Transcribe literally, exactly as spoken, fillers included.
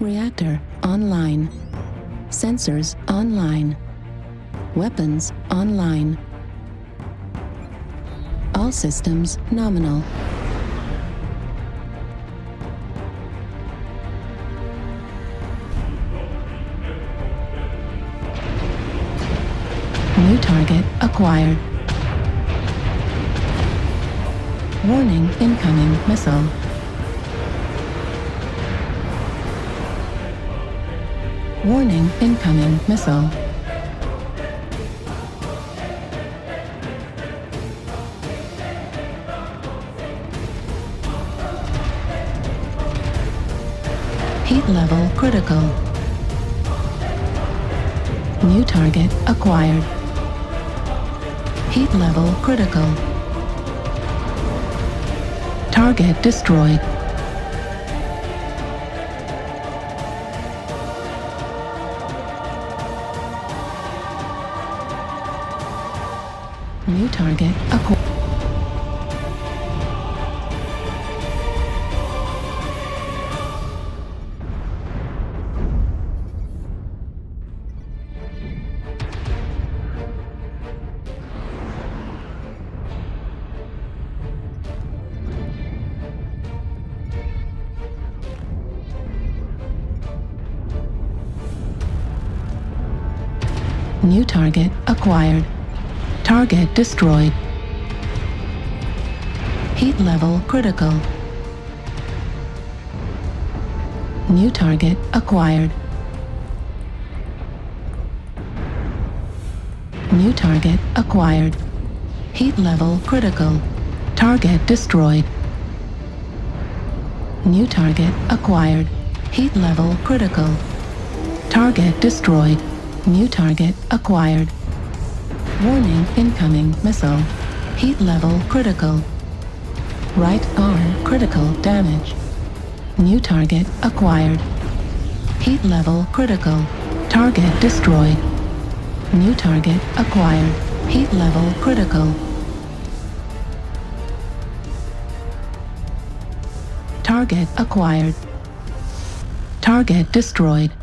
Reactor online. Sensors online. Weapons online. All systems nominal. New target acquired. Warning, incoming missile. Warning, incoming missile. Heat level critical. New target acquired. Heat level critical. Target destroyed. New target acquired. New target acquired. Target destroyed. Heat level critical. New target acquired. New target acquired. Heat level critical. Target destroyed. New target acquired. Heat level critical. Target destroyed. New target acquired. Warning, incoming missile. Heat level critical. Right arm critical damage. New target acquired. Heat level critical. Target destroyed. New target acquired. Heat level critical. Target acquired. Target destroyed.